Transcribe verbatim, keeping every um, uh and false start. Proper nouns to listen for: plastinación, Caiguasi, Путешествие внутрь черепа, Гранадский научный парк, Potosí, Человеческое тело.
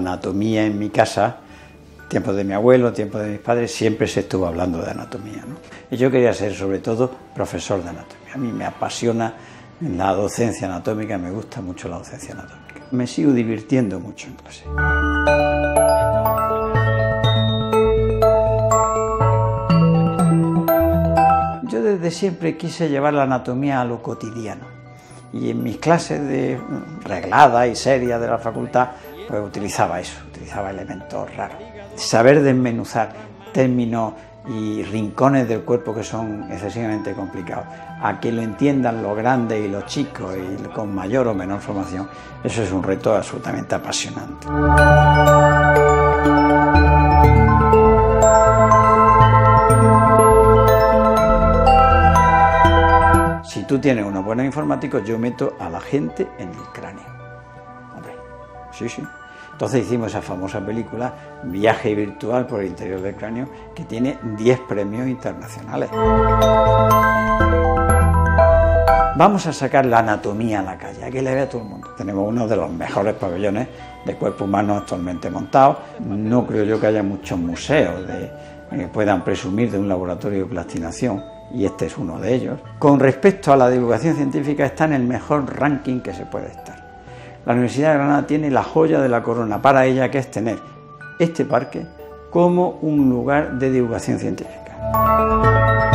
la anatomía en mi casa, tiempo de mi abuelo, tiempo de mis padres, siempre se estuvo hablando de anatomía, ¿no? Y yo quería ser sobre todo profesor de anatomía. A mí me apasiona la docencia anatómica, me gusta mucho la docencia anatómica. Me sigo divirtiendo mucho en clase. Yo desde siempre quise llevar la anatomía a lo cotidiano. Y en mis clases de reglada y seria de la facultad, pues utilizaba eso, utilizaba elementos raros. Saber desmenuzar términos y rincones del cuerpo que son excesivamente complicados, a que lo entiendan los grandes y los chicos, y con mayor o menor formación, eso es un reto absolutamente apasionante. Si tú tienes unos buenos informáticos, yo meto a la gente en el cráneo. Hombre, sí, sí. Entonces hicimos esa famosa película, Viaje virtual por el interior del cráneo, que tiene diez premios internacionales. Vamos a sacar la anatomía a la calle, que le vea todo el mundo. Tenemos uno de los mejores pabellones de cuerpo humano actualmente montados. No creo yo que haya muchos museos de, que puedan presumir de un laboratorio de plastinación, y este es uno de ellos. Con respecto a la divulgación científica, está en el mejor ranking que se puede estar. La Universidad de Granada tiene la joya de la corona para ella, que es tener este parque como un lugar de divulgación científica.